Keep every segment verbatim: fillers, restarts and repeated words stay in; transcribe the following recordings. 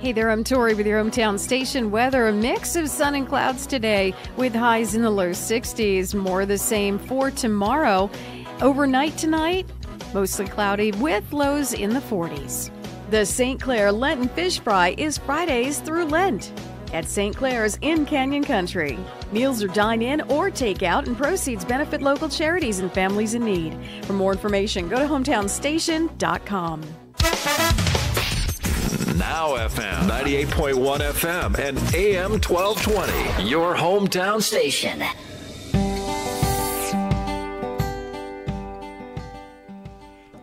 Hey there, I'm Tori with your Hometown Station weather. A mix of sun and clouds today with highs in the low sixties. More the same for tomorrow. Overnight tonight, mostly cloudy with lows in the forties. The Saint Clair Lenten Fish Fry is Fridays through Lent at Saint Clair's in Canyon Country. Meals are dine-in or take-out, and proceeds benefit local charities and families in need. For more information, go to hometown station dot com. Now F M, ninety-eight point one F M and A M twelve twenty, your hometown station.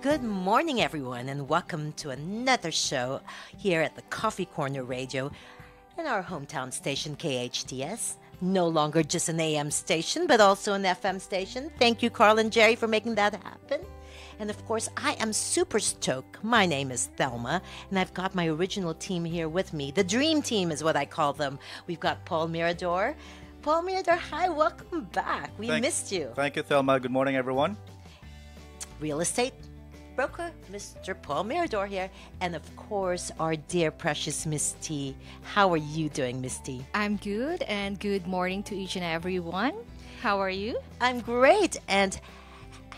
Good morning, everyone, and welcome to another show here at the Coffee Corner Radio and our hometown station, K H T S. No longer just an A M station, but also an F M station. Thank you, Carl and Jerry, for making that happen. And of course, I am super stoked. My name is Thelma, and I've got my original team here with me. The dream team is what I call them. We've got Paul Mirador. Paul Mirador, hi, welcome back. We Thank, missed you. Thank you, Thelma. Good morning, everyone. Real estate broker, Mister Paul Mirador here. And of course, our dear, precious Miss T. How are you doing, Miss T? I'm good, and good morning to each and everyone. How are you? I'm great, and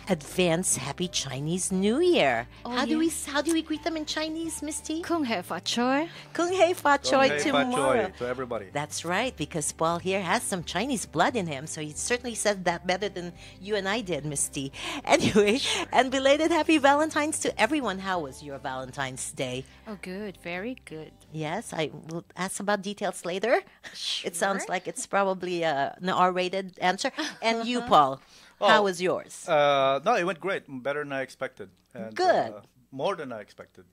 advance happy Chinese New Year. Oh, how yeah. do we how do we greet them in Chinese, Miss T? Kung Hei Fa Choy. Kung Hei Fa Choy tomorrow. Fa to everybody. That's right, because Paul here has some Chinese blood in him, so he certainly said that better than you and I did, Miss T. Anyway, and belated happy Valentine's to everyone. How was your Valentine's Day? Oh, good, very good. Yes, I will ask about details later. Sure. It sounds like it's probably uh, an R-rated answer. And you, Paul. Oh, how was yours? Uh, no, it went great. Better than I expected. And, good. Uh, more than I expected.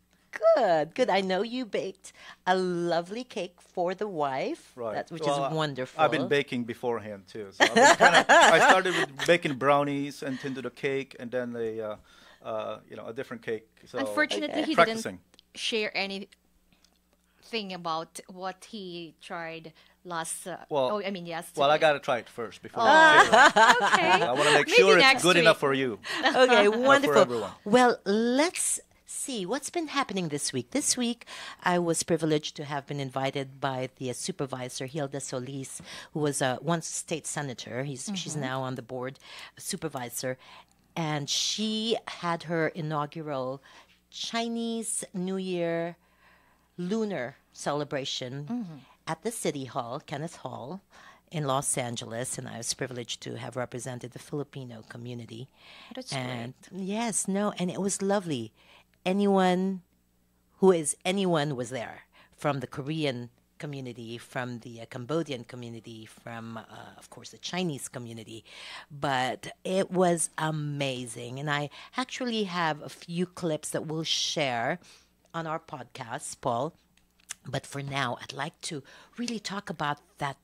Good, good. I know you baked a lovely cake for the wife, right? That, which well, is wonderful. I've been baking beforehand, too. So I, was kinda, I started with baking brownies and into the cake, and then a, uh, uh, you know, a different cake. So Unfortunately, okay. he practicing. didn't share anything about what he tried last uh, well oh, I mean yes well I gotta try it first before oh. I okay. I want to make sure it's good week. enough for you. Okay, wonderful. Well, let's see what's been happening this week. This week I was privileged to have been invited by the supervisor Hilda Solis, who was uh, once state senator. He's, mm-hmm. She's now on the board supervisor, and she had her inaugural Chinese New Year lunar celebration, mm-hmm. at the City Hall, Kenneth Hall, in Los Angeles, and I was privileged to have represented the Filipino community. That's and great. Yes, no, and it was lovely. Anyone who is anyone was there, from the Korean community, from the uh, Cambodian community, from, uh, of course, the Chinese community. But it was amazing, and I actually have a few clips that we'll share on our podcast, Paul. But for now, I'd like to really talk about that.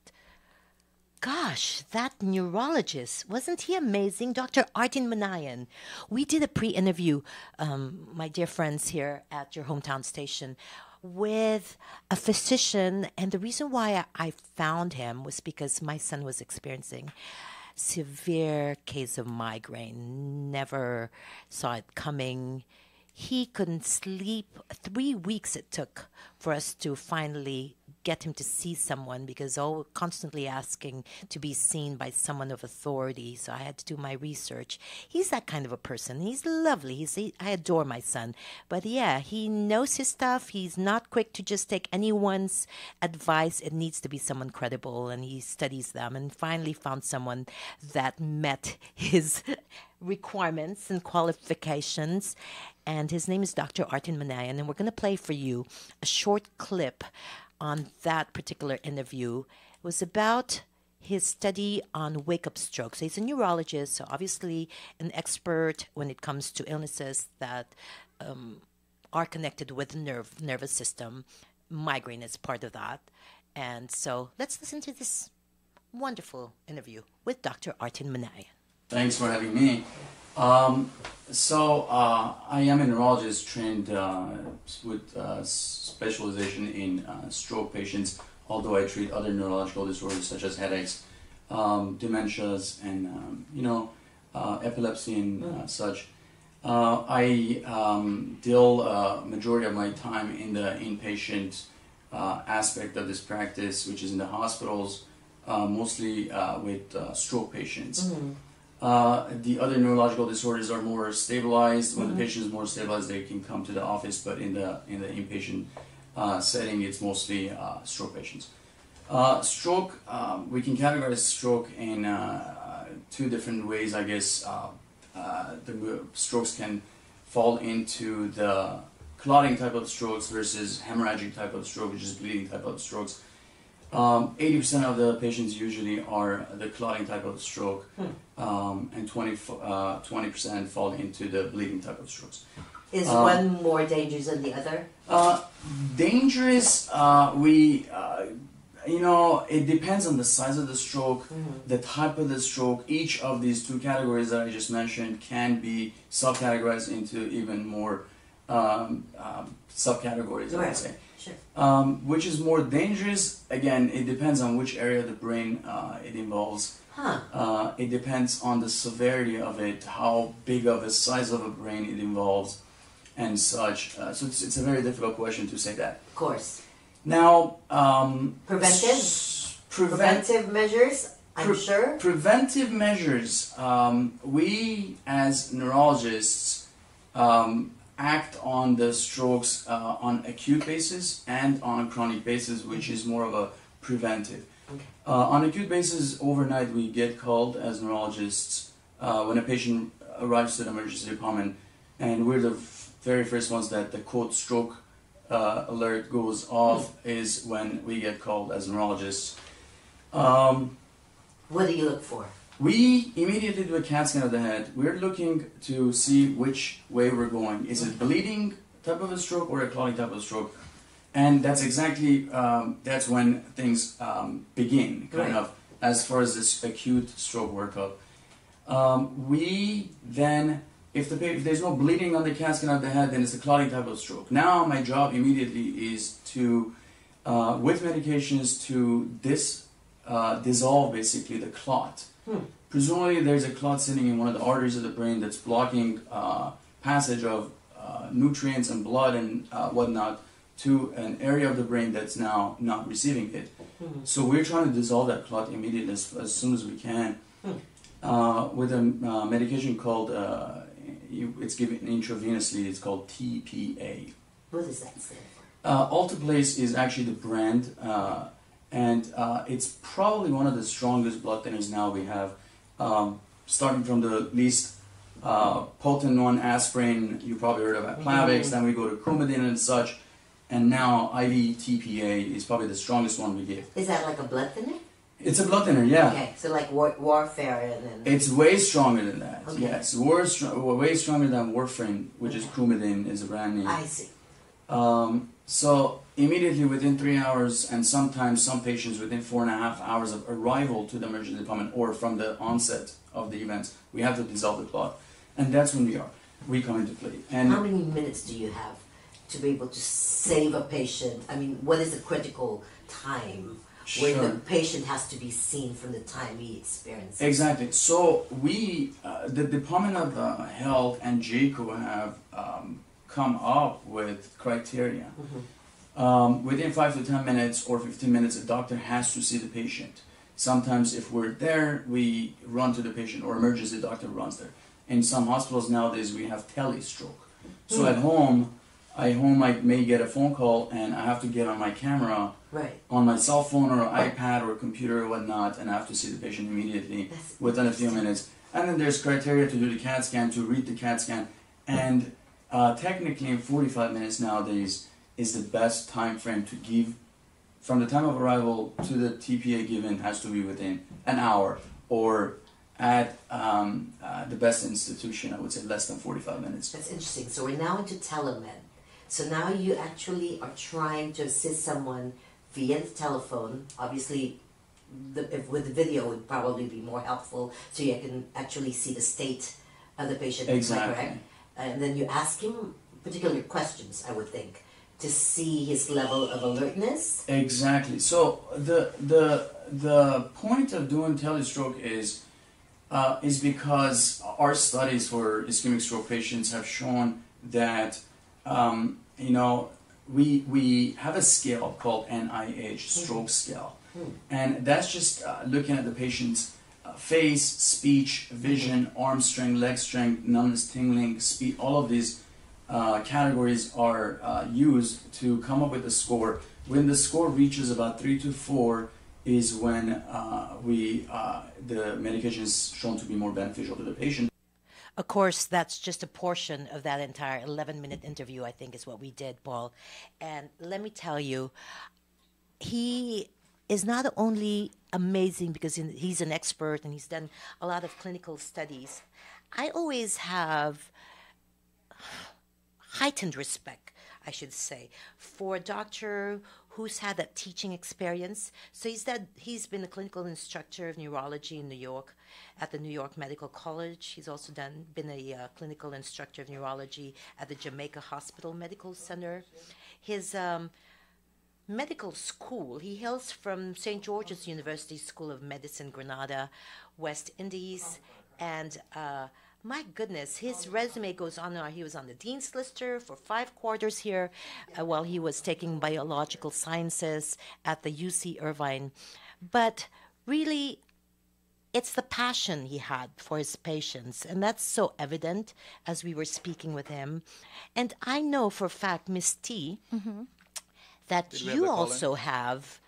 Gosh, that neurologist, wasn't he amazing? Doctor Artin Manayan. We did a pre-interview, um, my dear friends here at your hometown station, with a physician. And the reason why I, I found him was because my son was experiencing severe case of migraine. Never saw it coming. He couldn't sleep. Three weeks it took for us to finally get him to see someone, because oh, constantly asking to be seen by someone of authority. So I had to do my research. He's that kind of a person. He's lovely. He's, he, I adore my son. But yeah, he knows his stuff. He's not quick to just take anyone's advice. It needs to be someone credible, and he studies them, and finally found someone that met his requirements and qualifications. And his name is Doctor Artin Manayan, and we're going to play for you a short clip on that particular interview. It was about his study on wake-up stroke. So he's a neurologist, so obviously an expert when it comes to illnesses that um, are connected with the nerve, nervous system. Migraine is part of that. And so let's listen to this wonderful interview with Doctor Artin Manayan. Thanks for having me. Um, so uh, I am a neurologist trained uh, with uh, specialization in uh, stroke patients, although I treat other neurological disorders such as headaches, um, dementias, and um, you know, uh, epilepsy and uh, such. Uh, I um, deal uh, majority of my time in the inpatient uh, aspect of this practice, which is in the hospitals, uh, mostly uh, with uh, stroke patients. Mm-hmm. Uh, the other neurological disorders are more stabilized. Mm-hmm. When the patient is more stabilized, they can come to the office, but in the in the inpatient uh, setting, it's mostly uh, stroke patients. Uh, stroke, um, we can categorize stroke in uh, two different ways, I guess. Uh, Uh, the strokes can fall into the clotting type of strokes versus hemorrhagic type of stroke, which is bleeding type of strokes. Um, eighty percent of the patients usually are the clotting type of stroke, um, and twenty percent fall into the bleeding type of strokes. Is um, one more dangerous than the other? Uh, dangerous, uh, we... Uh, You know, it depends on the size of the stroke, mm-hmm. the type of the stroke. Each of these two categories that I just mentioned can be subcategorized into even more um, um, subcategories, right. I would say. Sure. Um, which is more dangerous? Again, it depends on which area of the brain uh, it involves. Huh. Uh, it depends on the severity of it, how big of a size of a brain it involves, and such. Uh, so it's, it's a very difficult question to say that. Of course. Now, um, preventive? Prevent preventive measures, I'm pre sure. Preventive measures. Um, we, as neurologists, um, act on the strokes uh, on acute basis and on a chronic basis, which is more of a preventive. Okay. Uh, on acute basis, overnight we get called as neurologists uh, when a patient arrives to the emergency department, and we're the very first ones that the quote stroke Uh, alert goes off mm. is when we get called as neurologists. Um, what do you look for? We immediately do a CAT scan of the head. We're looking to see which way we're going. Is it bleeding type of a stroke or a clotting type of a stroke? And that's exactly, um, that's when things um, begin, kind right. of, as far as this acute stroke workup. Um, we then If, the, if there's no bleeding on the CAT scan of the head, then it's a clotting type of stroke. Now my job immediately is to, uh, with medications, to dis, uh, dissolve basically the clot. Hmm. Presumably there's a clot sitting in one of the arteries of the brain that's blocking uh, passage of uh, nutrients and blood and uh, whatnot to an area of the brain that's now not receiving it. Hmm. So we're trying to dissolve that clot immediately as, as soon as we can hmm. uh, with a uh, medication called uh, You, it's given intravenously, it's called T P A. What does that stand for? Uh, Alteplase is actually the brand, uh, and uh, it's probably one of the strongest blood thinners now we have. Um, starting from the least uh, potent one, aspirin, you probably heard of Plavix, mm-hmm. then we go to Coumadin and such, and now I V T P A is probably the strongest one we give. Is that like a blood thinner? It's a blood thinner, yeah. Okay, so like war warfare and then... It's way stronger than that, okay. yes. War str way stronger than warfarin, which okay. is Coumadin, is a brand name. I see. Um, so immediately within three hours, and sometimes some patients within four and a half hours of arrival to the emergency department or from the onset of the events, we have to dissolve the clot. And that's when we are. We come into play. And how many minutes do you have to be able to save a patient? I mean, what is the critical time? Sure. Where the patient has to be seen from the time he experiences. Exactly. So we, uh, the Department of uh, Health and J C O have um, come up with criteria. Mm-hmm. um, within five to ten minutes or fifteen minutes, a doctor has to see the patient. Sometimes if we're there, we run to the patient or emergency doctor runs there. In some hospitals nowadays, we have telestroke. So mm-hmm. at home, I home I may get a phone call and I have to get on my camera, right. on my cell phone or iPad or computer or whatnot, and I have to see the patient immediately That's within a few minutes. And then there's criteria to do the CAT scan, to read the CAT scan, and uh, technically in forty-five minutes nowadays is the best time frame to give. From the time of arrival to the T P A given has to be within an hour or at um, uh, the best institution, I would say less than forty-five minutes. That's interesting. So we're now into telemed. So now you actually are trying to assist someone via the telephone. Obviously, the, if, with the video would probably be more helpful, so you can actually see the state of the patient. Exactly. Correct? And then you ask him particular questions, I would think, to see his level of alertness. Exactly. So the the the point of doing telestroke is uh, is because our studies for ischemic stroke patients have shown that um, you know we we have a scale called N I H, stroke scale, and that's just uh, looking at the patient's uh, face, speech, vision, arm strength, leg strength, numbness, tingling, speed. All of these uh, categories are uh, used to come up with a score. When the score reaches about three to four, is when uh, we uh, the medication is shown to be more beneficial to the patient. Of course, that's just a portion of that entire eleven-minute interview, I think, is what we did, Paul. And let me tell you, he is not only amazing because he's an expert and he's done a lot of clinical studies. I always have heightened respect, I should say, for a doctor who's had that teaching experience. So he's, that, he's been a clinical instructor of neurology in New York, at the New York Medical College. He's also done, been a uh, clinical instructor of neurology at the Jamaica Hospital Medical Center. His um, medical school, he hails from Saint George's University School of Medicine, Grenada, West Indies, and uh, my goodness, his resume goes on and on. He was on the Dean's Lister for five quarters here uh, while he was taking biological sciences at the U C Irvine. But really, it's the passion he had for his patients, and that's so evident as we were speaking with him. And I know for a fact, Miss T, mm-hmm. that Did you also have...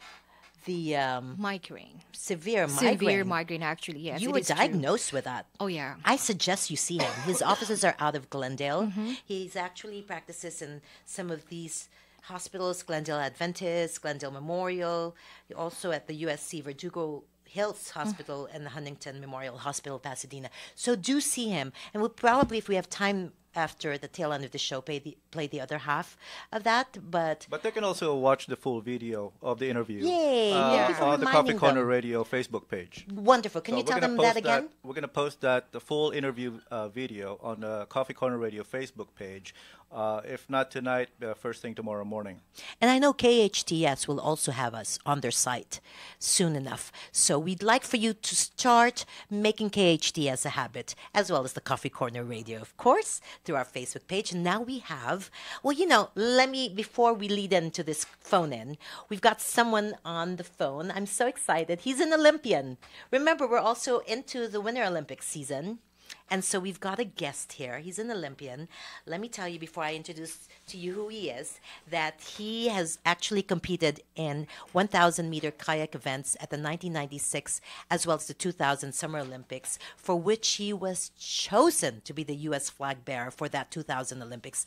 The um, migraine, severe migraine. Severe migraine, actually, yes. You were diagnosed with that. Oh, yeah. I suggest you see him. His offices are out of Glendale. Mm-hmm. He's actually practices in some of these hospitals, Glendale Adventist, Glendale Memorial, also at the U S C Verdugo Hills Hospital mm-hmm. and the Huntington Memorial Hospital, Pasadena. So do see him. And we'll probably, if we have time after the tail end of the show, play the, play the other half of that, but... But they can also watch the full video of the interview. Yay! Uh, yeah. On the Coffee Corner Radio Facebook page. Wonderful. Can so you tell them that again? That, we're going to post that, the full interview uh, video on the Coffee Corner Radio Facebook page. Uh, if not tonight, uh, first thing tomorrow morning. And I know K H T S will also have us on their site soon enough. So we'd like for you to start making K H T S a habit, as well as the Coffee Corner Radio, of course, through our Facebook page. And now we have, well, you know, let me, before we lead into this phone-in, we've got someone on the phone. I'm so excited. He's an Olympian. Remember, we're also into the Winter Olympic season. And so we've got a guest here. He's an Olympian. Let me tell you before I introduce to you who he is, that he has actually competed in one thousand meter kayak events at the nineteen ninety-six as well as the two thousand Summer Olympics, for which he was chosen to be the U S flag bearer for that two thousand Olympics.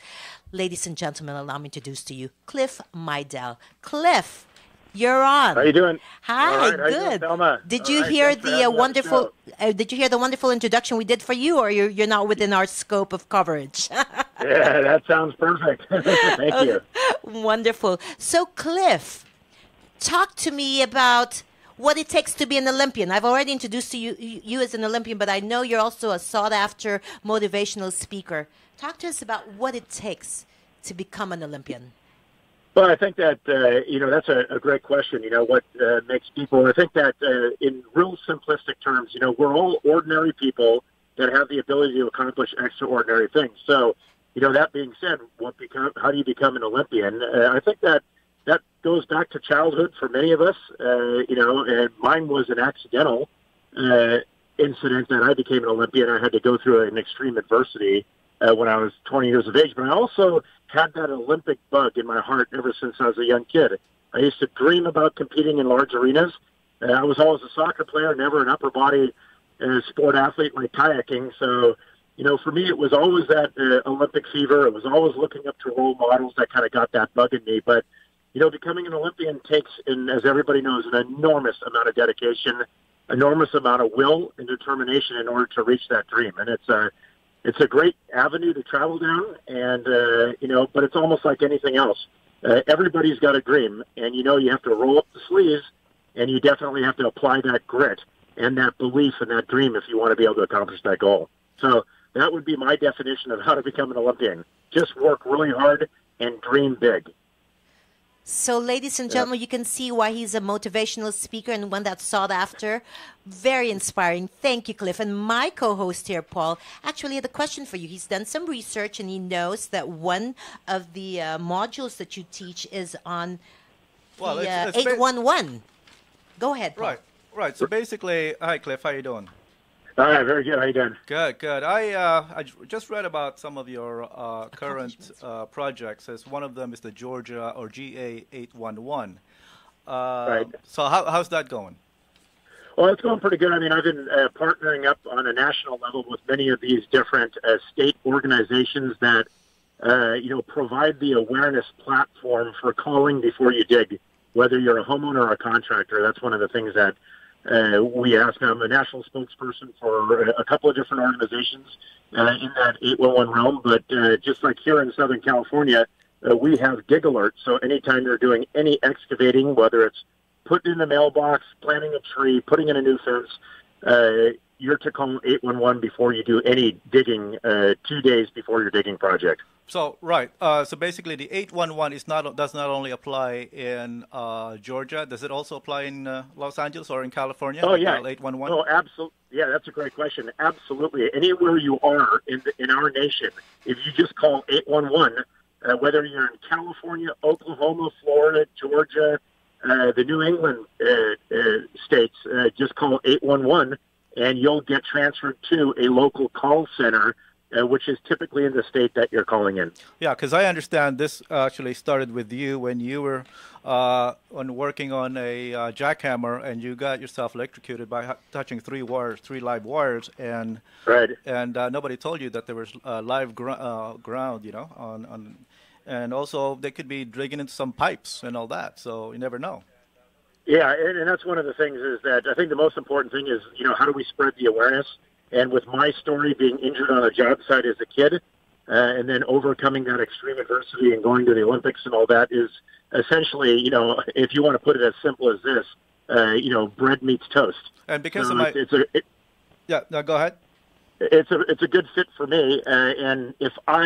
Ladies and gentlemen, allow me to introduce to you Cliff Meidl. Cliff, you're on. How are you doing? Hi, right, good. Doing, did you right, hear the uh, wonderful? Uh, did you hear the wonderful introduction we did for you, or you're you're not within our scope of coverage? Yeah, that sounds perfect. Thank oh, you. Wonderful. So, Cliff, talk to me about what it takes to be an Olympian. I've already introduced to you you as an Olympian, but I know you're also a sought-after motivational speaker. Talk to us about what it takes to become an Olympian. Well, I think that, uh, you know, that's a, a great question, you know, what uh, makes people, I think that uh, in real simplistic terms, you know, we're all ordinary people that have the ability to accomplish extraordinary things. So, you know, that being said, what become, how do you become an Olympian? Uh, I think that that goes back to childhood for many of us, uh, you know, and mine was an accidental uh, incident that I became an Olympian. I had to go through an extreme adversity uh, when I was twenty years of age, but I also had that Olympic bug in my heart ever since I was a young kid. I used to dream about competing in large arenas. Uh, I was always a soccer player, never an upper body uh, sport athlete like kayaking. So, you know, for me, it was always that uh, Olympic fever. It was always looking up to role models that kind of got that bug in me. But, you know, becoming an Olympian takes, and as everybody knows, an enormous amount of dedication, enormous amount of will and determination in order to reach that dream. And it's a, uh, It's a great avenue to travel down, and, uh, you know, but it's almost like anything else. Uh, everybody's got a dream, and, you know, you have to roll up the sleeves, and you definitely have to apply that grit and that belief and that dream if you want to be able to accomplish that goal. So that would be my definition of how to become an Olympian. Just work really hard and dream big. So, ladies and gentlemen, yep. you can see why he's a motivational speaker and one that's sought after. Very inspiring. Thank you, Cliff. And my co-host here, Paul, actually had a question for you. He's done some research, and he knows that one of the uh, modules that you teach is on well, the it's, it's uh, eight one one. Go ahead, Paul. Right, right. So basically, hi, Cliff. How are you doing? All right, very good. How you doing? Good, good. I uh, I just read about some of your uh, current uh, projects. As one of them is the Georgia or G A eight one one. Uh, right. So how, how's that going? Well, it's going pretty good. I mean, I've been uh, partnering up on a national level with many of these different uh, state organizations that uh, you know provide the awareness platform for calling before you dig. Whether you're a homeowner or a contractor, that's one of the things that. Uh, we asked him, a national spokesperson for a couple of different organizations uh, in that eight one one realm, but uh, just like here in Southern California, uh, we have Dig Alert, so anytime they're doing any excavating, whether it's putting in a mailbox, planting a tree, putting in a new fence, uh, you're to call eight one one before you do any digging, uh, two days before your digging project. So, right, uh, so basically the eight one one is not, does not only apply in uh, Georgia. Does it also apply in uh, Los Angeles or in California? Oh, yeah. eight one one? Oh, absolutely. Yeah, that's a great question. Absolutely. Anywhere you are in, the, in our nation, if you just call eight one one, uh, whether you're in California, Oklahoma, Florida, Georgia, uh, the New England uh, uh, states, uh, just call eight one one, and you'll get transferred to a local call center, Uh, which is typically in the state that you're calling in. Yeah, because I understand this actually started with you when you were uh, on working on a uh, jackhammer and you got yourself electrocuted by touching three wires, three live wires, and right. and uh, nobody told you that there was uh, live gr uh, ground, you know, on, on, and also they could be digging into some pipes and all that, so you never know. Yeah, and, and that's one of the things is that I think the most important thing is, you know, how do we spread the awareness? And with my story being injured on a job site as a kid, uh, and then overcoming that extreme adversity and going to the Olympics and all that is essentially, you know, if you want to put it as simple as this, uh, you know, bread meets toast. And because so of my, it's a, it, yeah, no, go ahead. It's a it's a good fit for me. Uh, and if I,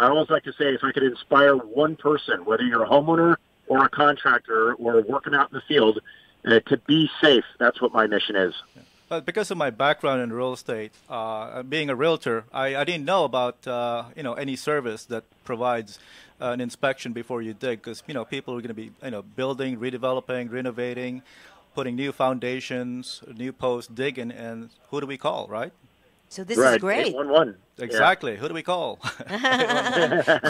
I always like to say, if I could inspire one person, whether you're a homeowner or a contractor or working out in the field, uh, to be safe, that's what my mission is. Yeah. But because of my background in real estate, uh, being a realtor, I, I didn't know about uh, you know any service that provides uh, an inspection before you dig, because you know people are going to be you know building, redeveloping, renovating, putting new foundations, new posts, digging, and who do we call, right? So this right. is great. eight one one. Exactly. Yeah. Who do we call?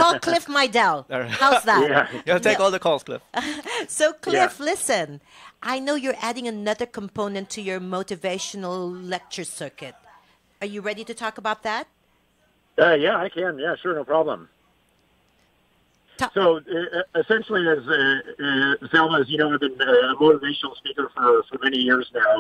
Call Cliff Meidl. How's that? Yeah. You'll take yeah. all the calls, Cliff. So, Cliff, yeah. listen, I know you're adding another component to your motivational lecture circuit. Are you ready to talk about that? Uh, yeah, I can. Yeah, sure, no problem. Ta so, uh, essentially, as uh, uh, Zelma, as you know, I've been a motivational speaker for, for many years now.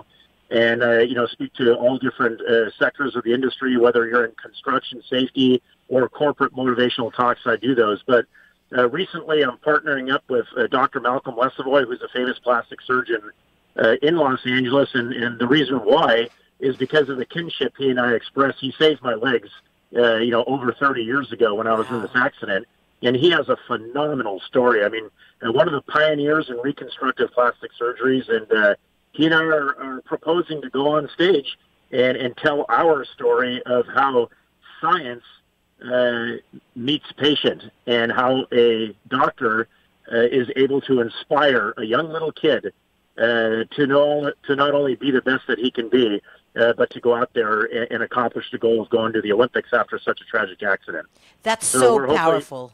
And, uh, you know, speak to all different uh, sectors of the industry, whether you're in construction, safety, or corporate motivational talks, I do those. But uh, recently I'm partnering up with uh, Doctor Malcolm Lesavoy, who's a famous plastic surgeon uh, in Los Angeles. And, and the reason why is because of the kinship he and I express. He saved my legs, uh, you know, over thirty years ago when I was wow. in this accident. And he has a phenomenal story. I mean, uh, one of the pioneers in reconstructive plastic surgeries, and uh, he and I are, are proposing to go on stage and, and tell our story of how science uh, meets patient and how a doctor uh, is able to inspire a young little kid uh, to, know, to not only be the best that he can be, uh, but to go out there and, and accomplish the goal of going to the Olympics after such a tragic accident. That's so, so powerful.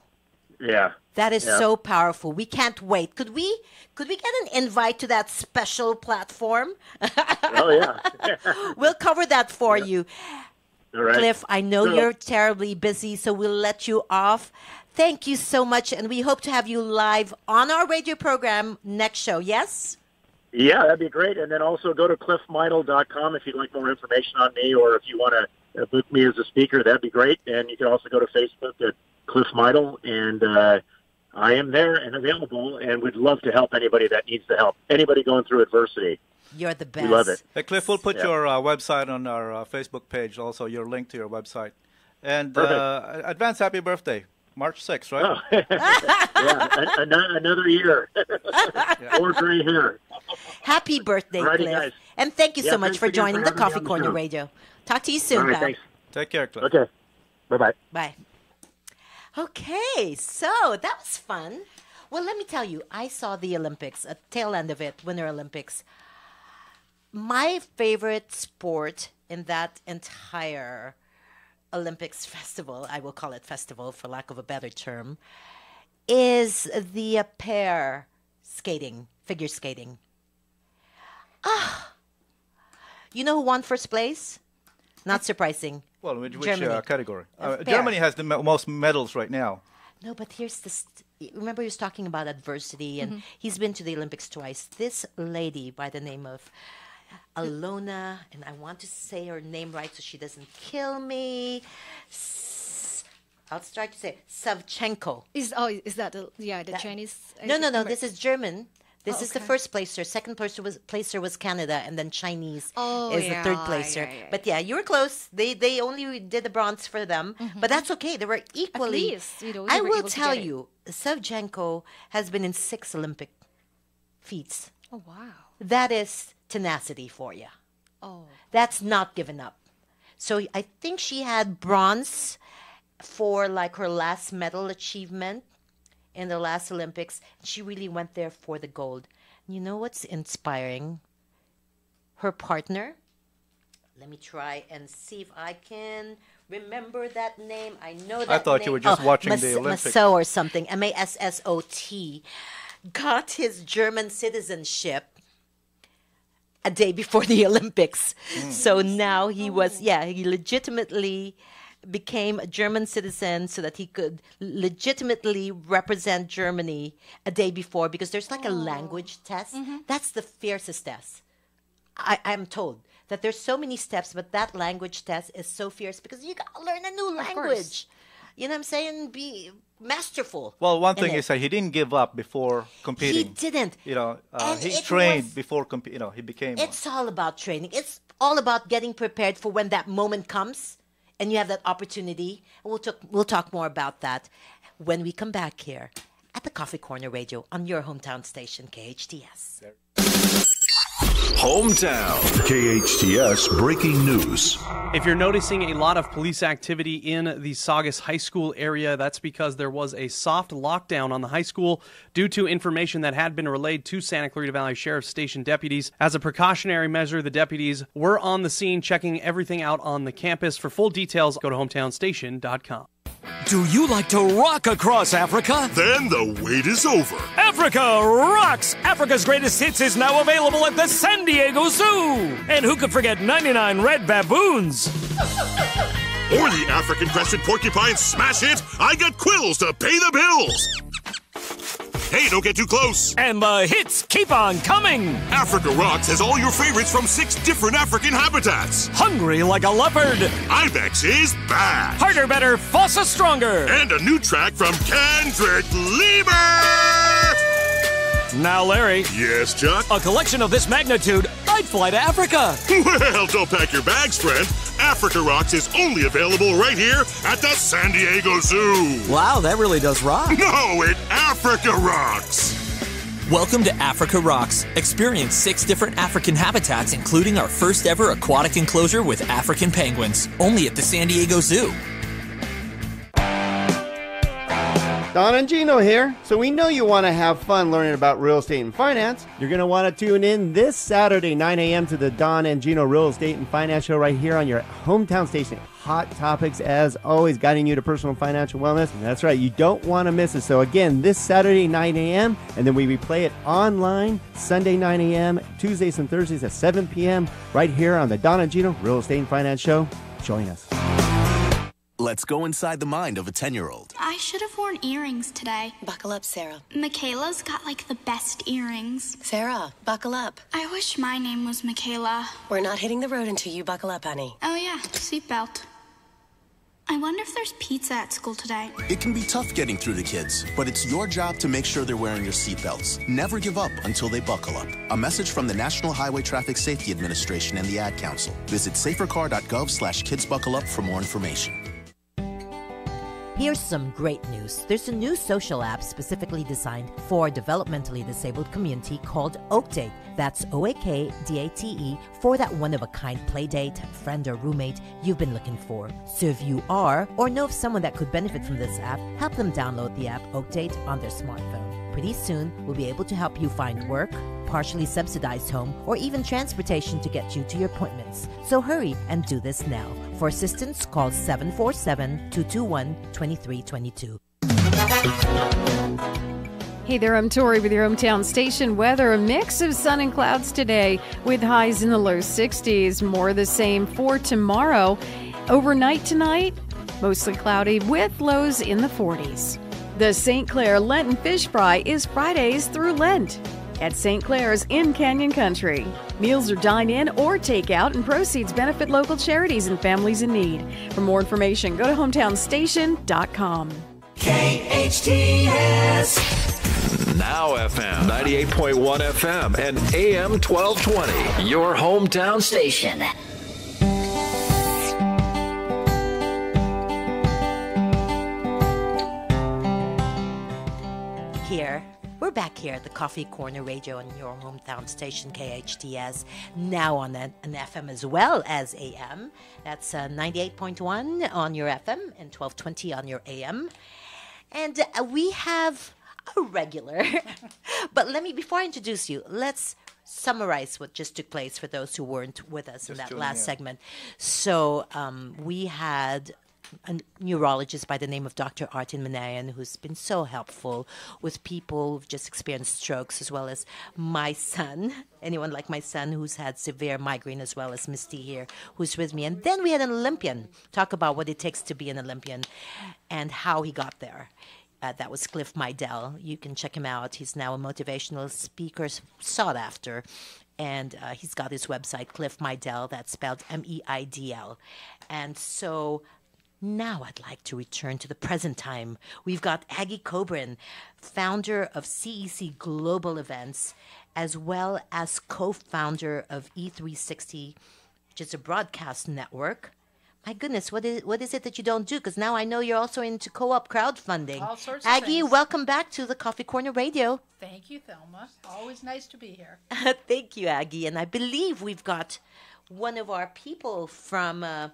Yeah. That is yeah. so powerful. We can't wait. Could we could we get an invite to that special platform? Oh, yeah. We'll cover that for yeah. you. All right. Cliff, I know so, you're terribly busy, so we'll let you off. Thank you so much, and we hope to have you live on our radio program next show, yes? Yeah, that'd be great. And then also go to cliff meidl dot com if you'd like more information on me, or if you want to book me as a speaker, that'd be great. And you can also go to Facebook at Cliff Meidl, and uh, I am there and available, and would love to help anybody that needs the help. Anybody going through adversity. You're the best. We love it. Hey, Cliff, we'll put yeah. your uh, website on our uh, Facebook page, also your link to your website. And uh, advance happy birthday. March sixth, right? Oh. Yeah, an- an- another year. More gray hair. Happy birthday, Alrighty, Cliff. Guys. And thank you yeah, so much for joining for the Coffee Corner the Radio. Talk to you soon, right, thanks. Take care, Cliff. Okay. Bye-bye. Bye. Okay, so that was fun. Well, let me tell you, I saw the Olympics, a tail end of it, Winter Olympics. My favorite sport in that entire Olympics festival, I will call it festival for lack of a better term, is the uh, pair skating, figure skating. Ah, you know who won first place? Not surprising. Well, which, which uh, category? Uh, Germany has the me- most medals right now. No, but here's the... St- remember he was talking about adversity, and mm-hmm. he's been to the Olympics twice. This lady by the name of Alona, and I want to say her name right so she doesn't kill me. S- I'll start to say Savchenko. Is oh is that the, yeah the that, Chinese? No no no. This is German. This oh, okay. is the first placer. Second placer was placer was Canada, and then Chinese oh, is yeah, the third placer. Yeah, yeah, yeah. But yeah, you were close. They they only did the bronze for them, mm-hmm. but that's okay. They were equally. At least, you know, they I were will able tell to you, Savchenko has been in six Olympic feats. Oh wow! That is tenacity for you. Oh, that's not giving up. So I think she had bronze for like her last medal achievement. In the last Olympics, she really went there for the gold. You know what's inspiring? Her partner. Let me try and see if I can remember that name. I know that name. I thought name. you were just oh, watching Mas- the Olympics. Massot or something, M A S S O T, got his German citizenship a day before the Olympics. Mm. So now he oh. was, yeah, he legitimately... became a German citizen so that he could legitimately represent Germany a day before, because there's like oh. a language test. Mm-hmm. That's the fiercest test. I, I'm told that there's so many steps, but that language test is so fierce because you got to learn a new language. You know what I'm saying? Be masterful. Well, one thing is that he didn't give up before competing. He didn't. You know, uh, he trained was, before competing. You know, he became. It's one. all about training. It's all about getting prepared for when that moment comes. And you have that opportunity. We'll talk, we'll talk more about that when we come back here at the Coffee Corner Radio on your hometown station, K H T S. Hometown K H T S breaking news. If you're noticing a lot of police activity in the Saugus High School area, that's because there was a soft lockdown on the high school due to information that had been relayed to Santa Clarita Valley Sheriff's Station deputies. As a precautionary measure, the deputies were on the scene checking everything out on the campus. For full details, go to hometown station dot com. Do you like to rock across Africa? Then the wait is over. Africa Rocks! Africa's Greatest Hits is now available at the San Diego Zoo. And who could forget ninety-nine Red Baboons? Or the African Crested Porcupine's smash hit, I Got Quills to Pay the Bills. Hey, don't get too close. And the hits keep on coming. Africa Rocks has all your favorites from six different African habitats. Hungry Like a Leopard. Ibex Is Back. Harder, Better, Fossa Stronger. And a new track from Kendrick Lieber. Now, Larry. Yes, Chuck? A collection of this magnitude, I'd fly to Africa. Well, don't pack your bags, friend. Africa Rocks is only available right here at the San Diego Zoo. Wow, that really does rock. No, it Africa Rocks. Welcome to Africa Rocks. Experience six different African habitats, including our first ever aquatic enclosure with African penguins. Only at the San Diego Zoo. Don and Gino here. So we know you want to have fun learning about real estate and finance. You're going to want to tune in this Saturday, nine a.m. to the Don and Gino Real Estate and Finance Show right here on your hometown station. Hot topics, as always, guiding you to personal and financial wellness. And that's right. You don't want to miss it. So again, this Saturday, nine a.m., and then we replay it online Sunday, nine a.m., Tuesdays and Thursdays at seven p.m. right here on the Don and Gino Real Estate and Finance Show. Join us. Let's go inside the mind of a ten-year-old. I should have worn earrings today. Buckle up, Sarah. Michaela's got, like, the best earrings. Sarah, buckle up. I wish my name was Michaela. We're not hitting the road until you buckle up, honey. Oh, yeah. Seatbelt. I wonder if there's pizza at school today. It can be tough getting through to kids, but it's your job to make sure they're wearing your seatbelts. Never give up until they buckle up. A message from the National Highway Traffic Safety Administration and the Ad Council. Visit safercar dot gov slash kids buckle up for more information. Here's some great news. There's a new social app specifically designed for developmentally disabled community called Oakdate. That's O A K D A T E for that one-of-a-kind playdate, friend or roommate you've been looking for. So if you are or know of someone that could benefit from this app, help them download the app Oakdate on their smartphone. Pretty soon, we'll be able to help you find work, partially subsidized home, or even transportation to get you to your appointments. So hurry and do this now. For assistance, call seven four seven, two two one, two three two two. Hey there, I'm Tori with your Hometown Station weather. A mix of sun and clouds today with highs in the low sixties. More of the same for tomorrow. Overnight tonight, mostly cloudy with lows in the forties. The Saint Clair Lenten Fish Fry is Fridays through Lent at Saint Clair's in Canyon Country. Meals are dine-in or take-out, and proceeds benefit local charities and families in need. For more information, go to hometown station dot com. K H T S. Now F M, ninety-eight point one F M and A M twelve twenty, your hometown station. Here. We're back here at the Coffee Corner Radio on your hometown station, K H T S, now on an, an F M as well as A M. That's uh, ninety-eight point one on your F M and twelve twenty on your A M. And uh, we have a regular. But let me, before I introduce you, let's summarize what just took place for those who weren't with us just in that last you. segment. So um, we had a neurologist by the name of Doctor Artin Manayan, who's been so helpful with people who've just experienced strokes, as well as my son, anyone like my son who's had severe migraine, as well as Misty here, who's with me. And then we had an Olympian talk about what it takes to be an Olympian and how he got there. Uh, that was Cliff Meidl. You can check him out. He's now a motivational speaker, sought after. And uh, he's got his website, Cliff Meidl, that's spelled M E I D L. And so now I'd like to return to the present time. We've got Aggie Cobrin, founder of C E C Global Events, as well as co-founder of E three sixty, which is a broadcast network. My goodness, what is what is it that you don't do? Because now I know you're also into co-op crowdfunding. All sorts of Aggie, things. Welcome back to the Coffee Corner Radio. Thank you, Thelma. Always nice to be here. Thank you, Aggie. And I believe we've got one of our people from Uh,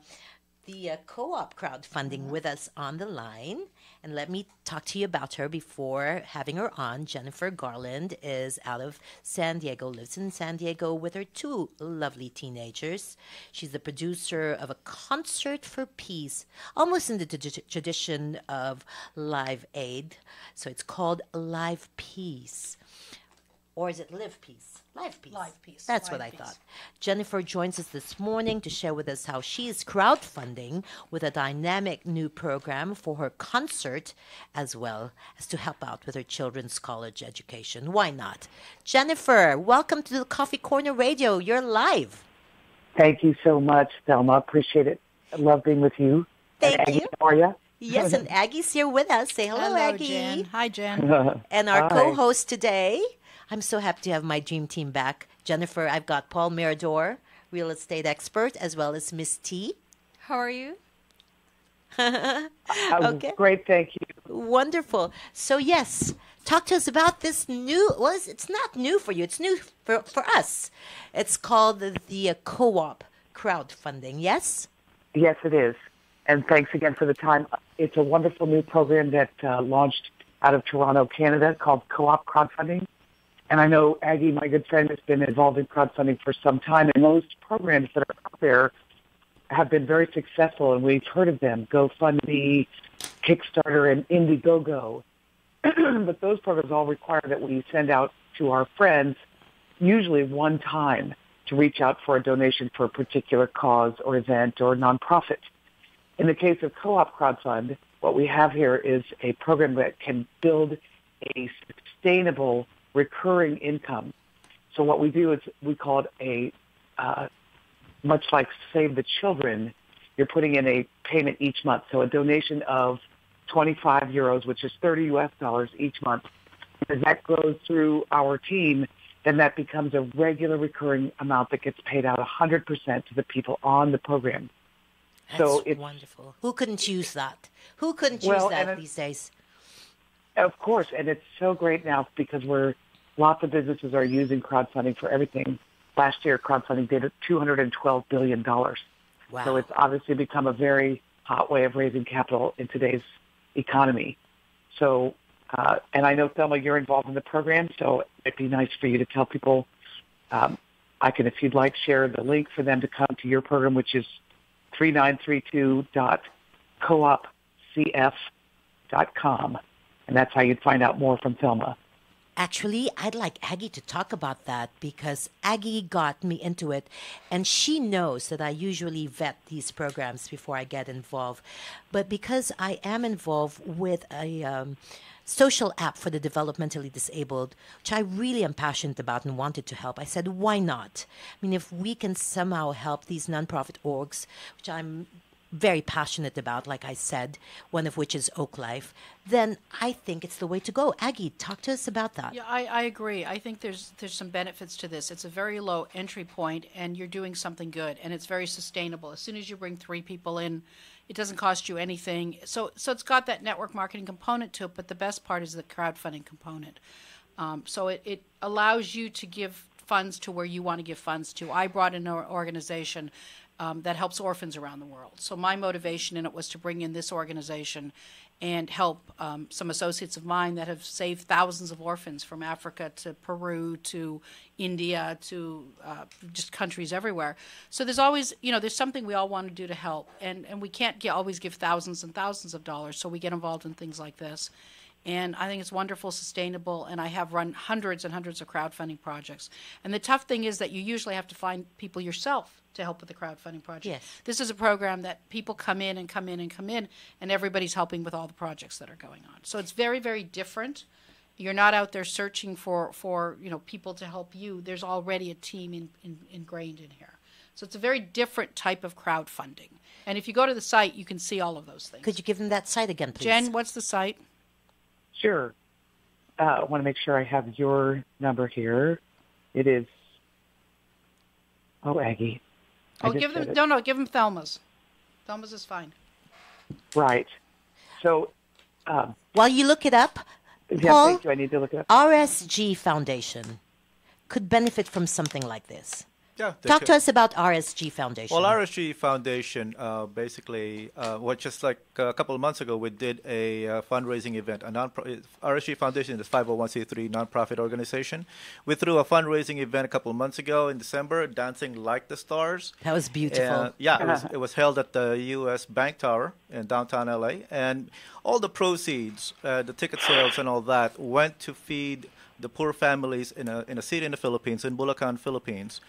the uh, co-op crowdfunding with us on the line. And let me talk to you about her before having her on. Jennifer Garland is out of San Diego, lives in San Diego with her two lovely teenagers. She's the producer of a concert for peace, almost in the t- tradition of Live Aid. So it's called Live Peace. Or is it Live Peace? Live Peace. Live Peace. That's Live what I Peace. thought. Jennifer joins us this morning to share with us how she is crowdfunding with a dynamic new program for her concert, as well as to help out with her children's college education. Why not? Jennifer, welcome to the Coffee Corner Radio. You're live. Thank you so much, Thelma. Appreciate it. I love being with you. Thank and you. Aggie, how are you? Yes, and Aggie's here with us. Say hello, hello Aggie. Jen. Hi, Jen. And our Hi. co-host today, I'm so happy to have my dream team back. Jennifer, I've got Paul Mirador, real estate expert, as well as Miss T. How are you? Okay. Great, thank you. Wonderful. So, yes, talk to us about this new, well, it's, it's not new for you. It's new for, for us. It's called the, the uh, co-op crowdfunding, yes? Yes, it is. And thanks again for the time. It's a wonderful new program that uh, launched out of Toronto, Canada, called Co-op Crowdfunding. And I know Aggie, my good friend, has been involved in crowdfunding for some time, and most programs that are out there have been very successful, and we've heard of them, GoFundMe, Kickstarter, and Indiegogo. But those programs all require that we send out to our friends, usually one time, to reach out for a donation for a particular cause or event or nonprofit. In the case of Co-op Crowdfund, what we have here is a program that can build a sustainable recurring income. So what we do is we call it a, uh, much like Save the Children, you're putting in a payment each month. So a donation of twenty-five euros, which is thirty U S dollars each month. As that goes through our team, then that becomes a regular recurring amount that gets paid out one hundred percent to the people on the program. That's so it's wonderful. Who couldn't use that? Who couldn't use well, that it, these days? Of course, and it's so great now because we're lots of businesses are using crowdfunding for everything. Last year, crowdfunding did two hundred twelve billion dollars. Wow. So it's obviously become a very hot way of raising capital in today's economy. So, uh, and I know, Thelma, you're involved in the program, so it'd be nice for you to tell people. Um, I can, if you'd like, share the link for them to come to your program, which is three nine three two dot co op c f dot com, and that's how you'd find out more from Thelma. Actually, I'd like Aggie to talk about that because Aggie got me into it, and she knows that I usually vet these programs before I get involved. But because I am involved with a um, social app for the developmentally disabled, which I really am passionate about and wanted to help, I said, why not? I mean, if we can somehow help these nonprofit orgs, which I'm very passionate about, like I said, one of which is Oak Life, then I think it's the way to go. Aggie, talk to us about that. Yeah, I, I agree. I think there's there's some benefits to this. It's a very low entry point, and you're doing something good, and it's very sustainable. As soon as you bring three people in, it doesn't cost you anything. So, so it's got that network marketing component to it, but the best part is the crowdfunding component. Um, so it, it allows you to give funds to where you want to give funds to. I brought in an organization Um, that helps orphans around the world. So my motivation in it was to bring in this organization and help um, some associates of mine that have saved thousands of orphans from Africa to Peru to India to uh, just countries everywhere. So there's always, you know, there's something we all want to do to help, and, and we can't get, always give thousands and thousands of dollars, so we get involved in things like this. And I think it's wonderful, sustainable, and I have run hundreds and hundreds of crowdfunding projects. And the tough thing is that you usually have to find people yourself to help with the crowdfunding project. Yes. This is a program that people come in and come in and come in, and everybody's helping with all the projects that are going on. So it's very, very different. You're not out there searching for, for you know, people to help you. There's already a team in, in, ingrained in here. So it's a very different type of crowdfunding. And if you go to the site, you can see all of those things. Could you give them that site again, please? Jen, what's the site? Sure. Uh, I want to make sure I have your number here. It is. Oh, Aggie. Oh, give them. No, no, give them Thelma's. Thelma's is fine. Right. So. Um, While you look it up, yeah, Paul, thank you. I need to look it up. R S G Foundation could benefit from something like this. Yeah, Talk could. to us about R S G Foundation. Well, R S G Foundation, uh, basically, uh, well, just like a couple of months ago, we did a uh, fundraising event. A non-pro- R S G Foundation is a five oh one c three nonprofit organization. We threw a fundraising event a couple of months ago in December, Dancing Like the Stars. That was beautiful. And, yeah, it was, it was held at the U S Bank Tower in downtown L A. And all the proceeds, uh, the ticket sales and all that, went to feed the poor families in a, in a city in the Philippines, in Bulacan, Philippines.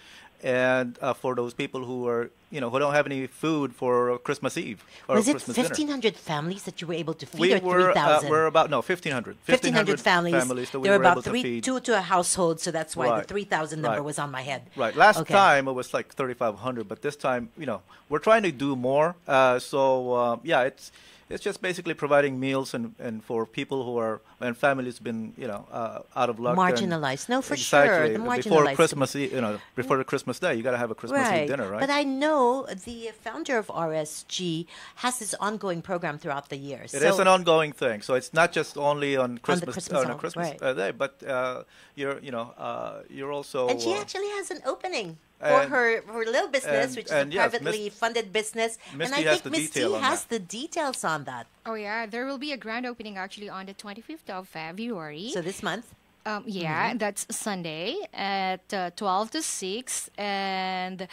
And uh, for those people who are, you know, who don't have any food for Christmas Eve or was Christmas dinner. Was it fifteen hundred families that you were able to feed we or three thousand? We were about, no, fifteen hundred. fifteen hundred families. families that we there were, were about three, to feed. two to a household, so that's why right. the three thousand number right. was on my head. Right. Last okay. time it was like thirty-five hundred, but this time, you know, we're trying to do more. Uh, so, uh, yeah, it's it's just basically providing meals and, and for people who are, and families been, you know, uh, out of luck. Marginalized. No, for exactly, sure. The marginalized. Before Christmas, you know, before the Christmas Day, you got to have a Christmas right. Eve dinner, right? But I know the founder of R S G has this ongoing program throughout the year. It so is an ongoing thing, so it's not just only on Christmas, on Christmas, on Christmas right. uh, Day, but uh, you're, you know, uh, you're also. And she uh, actually has an opening for her, her little business, and, which is a yes, privately Miss, funded business. Miss and I think Miss D has that. the details on that. Oh yeah, there will be a grand opening actually on the twenty-fifth of February. So this month. Um, yeah, mm-hmm. That's Sunday at uh, twelve to six, and.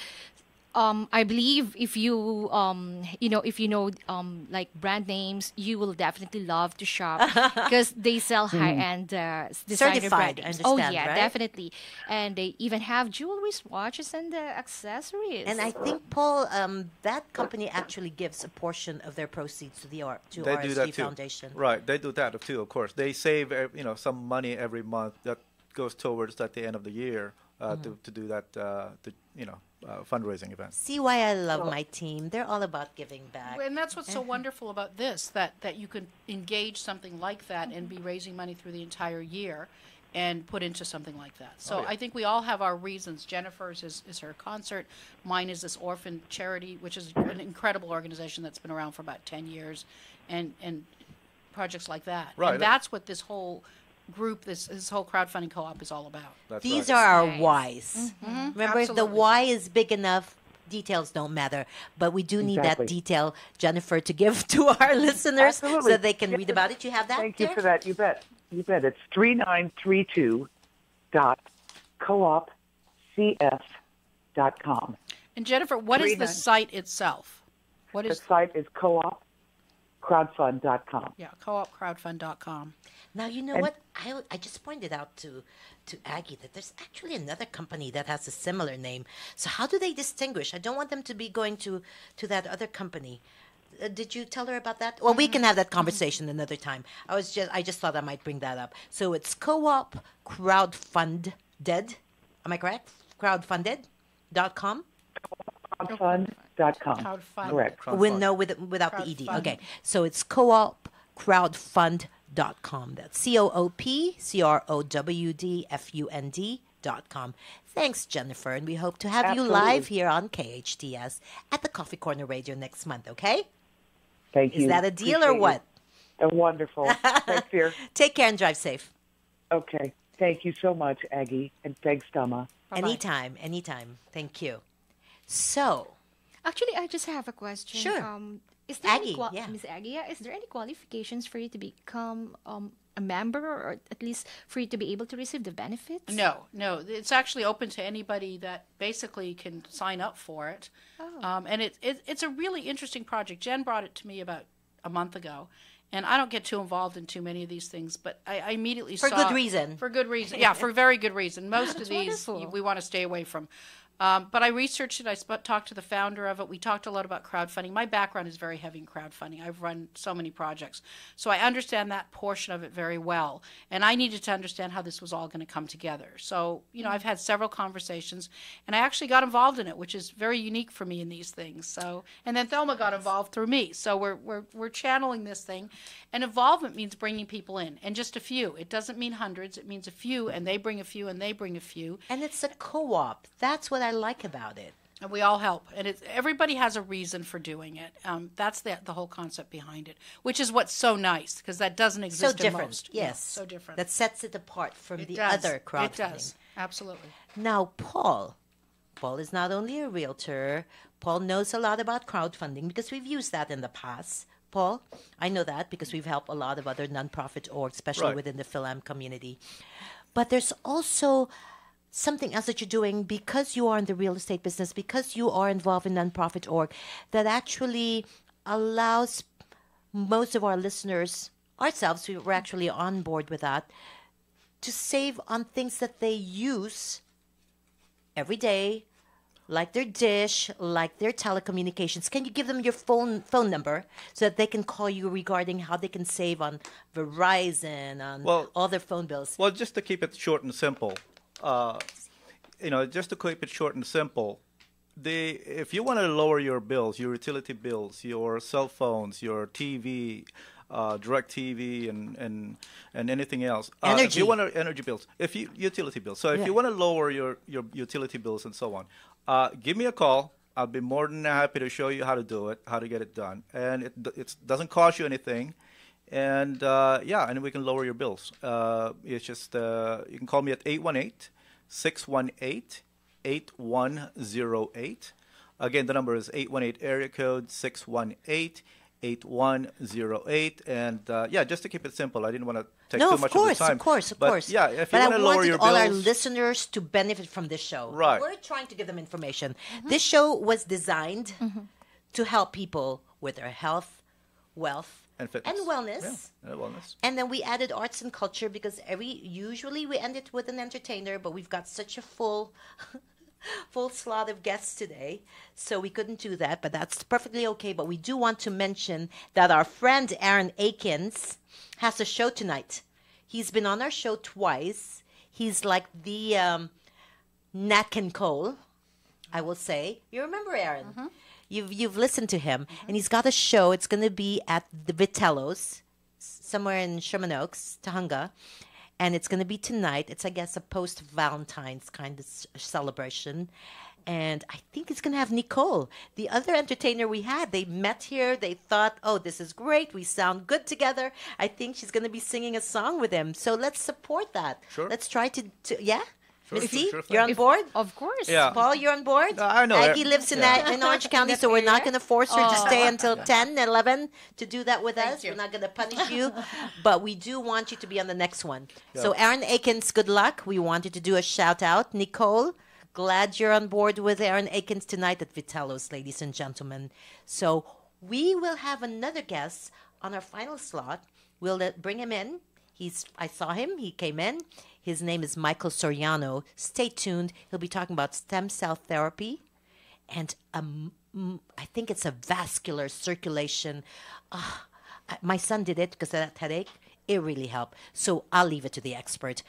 Um, I believe if you, um, you know, if you know, um, like brand names, you will definitely love to shop because they sell high-end uh, designer Certified, brands. Oh yeah, right? Definitely, and they even have jewelry, watches, and uh, accessories. And I think Paul, um, that company actually gives a portion of their proceeds to the R to they R S G Foundation. Too. Right, they do that too. Of course, they save you know some money every month that goes towards at the end of the year uh, mm-hmm. to to do that uh, to you know. Uh, fundraising event. See why I love well, my team. They're all about giving back. And that's what's so wonderful about this, that, that you can engage something like that and be raising money through the entire year. and put into something like that. So oh, yeah. I think we all have our reasons. Jennifer's is, is her concert. Mine is this orphan charity, which is an incredible organization that's been around for about ten years, and, and projects like that. Right. And that's what this whole group, this, this whole crowdfunding co-op is all about. That's These right. are our nice. whys. Mm-hmm. Remember, Absolutely. the why is big enough. Details don't matter, but we do need exactly. that detail, Jennifer, to give to our listeners Absolutely. so they can read about it. You have that? Thank there? you for that. You bet. You bet. It's three nine three two dot co op c f dot com. And Jennifer, what is the site itself? What is the site is co op crowdfund dot com. Yeah, co op crowdfund dot com. Now, you know and what? I, I just pointed out to to Aggie that there's actually another company that has a similar name. So how do they distinguish? I don't want them to be going to, to that other company. Uh, did you tell her about that? Well, mm-hmm. we can have that conversation mm-hmm. another time. I was just I just thought I might bring that up. So it's co-op crowdfunded. Am I correct? crowdfunded dot com? crowdfund dot com. Crowdfund. Correct. Crowdfund. With, no, with, without crowdfund. the E D. Okay. So it's co-op crowdfund. Dot com. That's C O O P C R O W D F U N D dot com. Thanks, Jennifer, and we hope to have Absolutely. you live here on K H T S at the Coffee Corner Radio next month, okay? Thank Is you. Is that a deal Appreciate or what? A wonderful. Thanks, dear. Take care and drive safe. Okay. Thank you so much, Aggie, and thanks, Dama. Bye-bye. Anytime, anytime. Thank you. So. Actually, I just have a question. Sure. Um, Is there Aggie, any yeah. Miz Aggie, yeah, is there any qualifications for you to become um, a member, or at least for you to be able to receive the benefits? No, no. It's actually open to anybody that basically can sign up for it. Oh. Um, and it, it, it's a really interesting project. Jen brought it to me about a month ago. And I don't get too involved in too many of these things, but I, I immediately for saw... For good reason. For good reason. Yeah, for very good reason. Most of these wonderful. we want to stay away from. Um, but I researched it. I sp- talked to the founder of it. We talked a lot about crowdfunding. My background is very heavy in crowdfunding. I've run so many projects. So I understand that portion of it very well. And I needed to understand how this was all going to come together. So, you know, mm-hmm. I've had several conversations, and I actually got involved in it, which is very unique for me in these things. So, and then Thelma got involved through me. So we're, we're, we're channeling this thing. And involvement means bringing people in, and just a few. It doesn't mean hundreds. It means a few, and they bring a few, and they bring a few. And it's a co-op. That's what I like about it. And we all help, and it's, everybody has a reason for doing it. Um, that's the the whole concept behind it, which is what's so nice, because that doesn't exist. So different, in most. yes, yeah, so different. That sets it apart from it the does. other crowdfunding. It does, absolutely. Now, Paul, Paul is not only a realtor. Paul knows a lot about crowdfunding because we've used that in the past. Paul, I know that because we've helped a lot of other nonprofit orgs, especially right. within the Philam community. But there's also something else that you're doing because you are in the real estate business, because you are involved in nonprofit org, that actually allows most of our listeners, ourselves, we were actually on board with that, to save on things that they use every day, like their dish, like their telecommunications. Can you give them your phone phone number so that they can call you regarding how they can save on Verizon, on well, all their phone bills? Well, just to keep it short and simple, Uh, you know, just to keep it short and simple, the if you want to lower your bills, your utility bills, your cell phones, your T V, uh, DirecTV, and and and anything else, uh, energy. If you want to, energy bills, if you utility bills. So if yeah. you want to lower your your utility bills and so on, uh, give me a call. I'll be more than happy to show you how to do it, how to get it done, and it it doesn't cost you anything. And, uh, yeah, and we can lower your bills. Uh, it's just, uh, you can call me at eight one eight, six one eight, eight one zero eight. Again, the number is eight one eight area code six one eight, eight one zero eight. And, uh, yeah, just to keep it simple, I didn't want to take no, too of much course, of the time. No, of course, of but, course, of course. Yeah, if but you want to lower your bills. I wanted all our listeners to benefit from this show. Right. We're trying to give them information. Mm-hmm. This show was designed mm-hmm. to help people with their health, wealth, and fitness. And wellness. Yeah, and wellness. And then we added arts and culture because every usually we end it with an entertainer, but we've got such a full full slot of guests today, so we couldn't do that, but that's perfectly okay. But we do want to mention that our friend Aaron Akins has a show tonight. He's been on our show twice. He's like the um, Nat King Cole, I will say. You remember Aaron? Mm-hmm. You've you've listened to him, mm-hmm. and he's got a show. It's going to be at the Vitello's, somewhere in Sherman Oaks, Tahunga, and it's going to be tonight. It's, I guess, a post-Valentine's kind of celebration. And I think it's going to have Nicole, the other entertainer we had. They met here. They thought, oh, this is great. We sound good together. I think she's going to be singing a song with him. So let's support that. Sure. Let's try to, to yeah? Sure, Misty, sure, sure, you're on board? If, of course. Yeah. Paul, you're on board? Uh, I know. Aggie lives in, yeah. a, in Orange County, so we're not going to force her oh. to stay until yeah. ten, eleven to do that with Thank us. You. We're not going to punish you, but we do want you to be on the next one. Yeah. So Aaron Akins, good luck. We wanted to do a shout-out. Nicole, glad you're on board with Aaron Akins tonight at Vitello's, ladies and gentlemen. So we will have another guest on our final slot. We'll let, bring him in. He's. I saw him. He came in. His name is Michael Soriano. Stay tuned. He'll be talking about stem cell therapy and um, I think it's a vascular circulation. Oh, I, my son did it because of that headache. It really helped. So I'll leave it to the expert.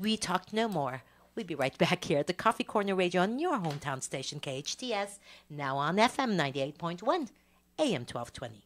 We talked no more. We'll be right back here at the Coffee Corner Radio on your hometown station, K H T S, now on F M ninety-eight point one, A M twelve twenty.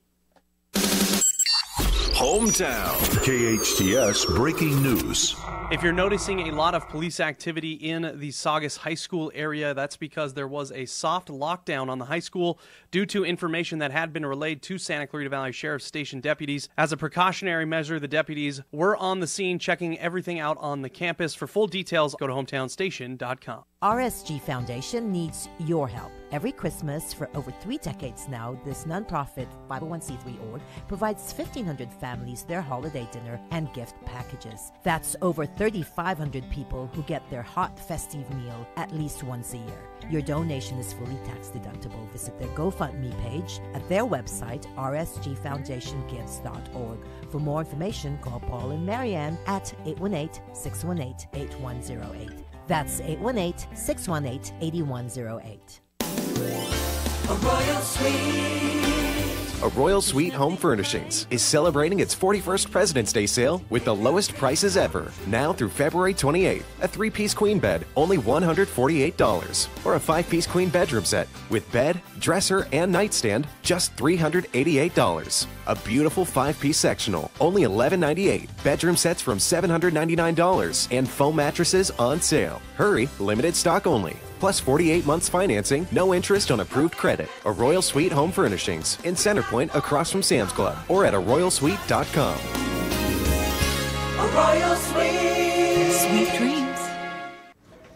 Hometown K H T S breaking news. If you're noticing a lot of police activity in the Saugus High School area, that's because there was a soft lockdown on the high school due to information that had been relayed to Santa Clarita Valley Sheriff's Station deputies. As a precautionary measure, the deputies were on the scene checking everything out on the campus. For full details, go to hometown station dot com. R S G Foundation needs your help. Every Christmas for over three decades now, this nonprofit five oh one c three org provides fifteen hundred families their holiday dinner and gift packages. That's over thirty-five hundred people who get their hot festive meal at least once a year. Your donation is fully tax deductible. Visit their GoFundMe page at their website, r s g foundation gives dot org. For more information, call Paul and Marianne at eight one eight, six one eight, eight one zero eight. That's eight one eight, six one eight, eight one zero eight. A Royal Suite. A Royal Suite Home Furnishings is celebrating its forty-first President's Day sale with the lowest prices ever. Now through February twenty-eighth, a three-piece queen bed, only one hundred forty-eight dollars. Or a five-piece queen bedroom set with bed, dresser, and nightstand, just three hundred eighty-eight dollars. A beautiful five-piece sectional, only eleven ninety-eight. Bedroom sets from seven hundred ninety-nine dollars and foam mattresses on sale. Hurry, limited stock only. Plus forty-eight months financing, no interest on approved credit. A Royal Suite Home Furnishings in Centerpoint across from Sam's Club or at a royal suite dot com. A Royal Suite. Sweet dreams.